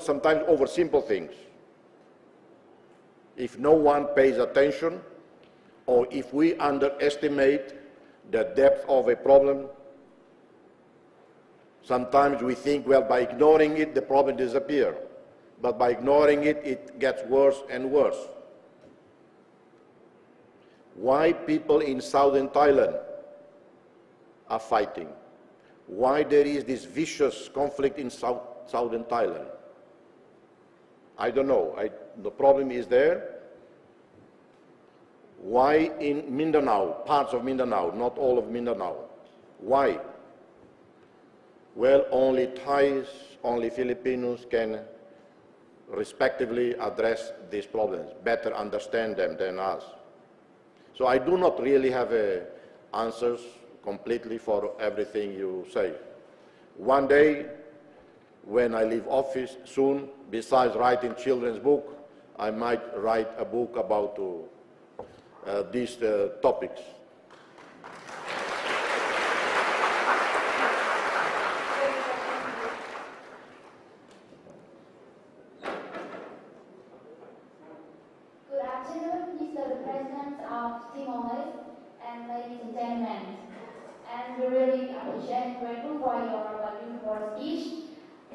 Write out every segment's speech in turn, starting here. sometimes over simple things. If no one pays attention, or if we underestimate the depth of a problem, sometimes we think, well, by ignoring it, the problem disappears. But by ignoring it, it gets worse and worse. Why people in southern Thailand are fighting? Why there is this vicious conflict in southern Thailand? I don't know. The problem is there. Why in Mindanao, parts of Mindanao, not all of Mindanao? Why? Well, only Thais, only Filipinos can respectively address these problems, better understand them than us. So I do not really have answers completely for everything you say. One day, when I leave office soon, besides writing children's book, I might write a book about these topics. Good afternoon, Mr. President of Timor-Leste and ladies and gentlemen. And we really appreciate and grateful for your valuable speech.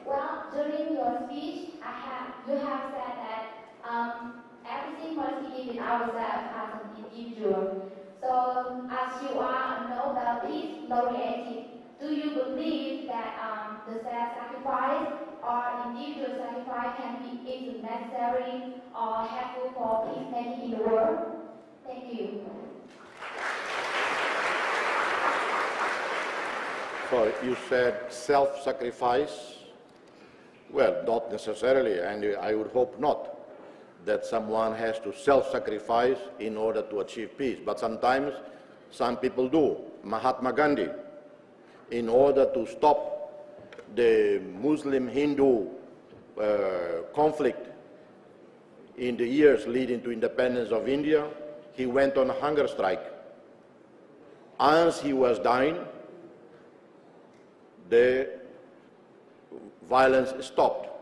Well, during your speech, you have said that everything must be in ourselves as an individual. So, as you are Nobel Peace Laureate, do you believe that the self-sacrifice or individual sacrifice can be either necessary or helpful for peacemaking in the world? Thank you. Sorry, you said self-sacrifice? Well, not necessarily, and I would hope not, that someone has to self-sacrifice in order to achieve peace. But sometimes, some people do. Mahatma Gandhi, in order to stop the Muslim-Hindu conflict in the years leading to independence of India, he went on a hunger strike. As he was dying, the violence stopped.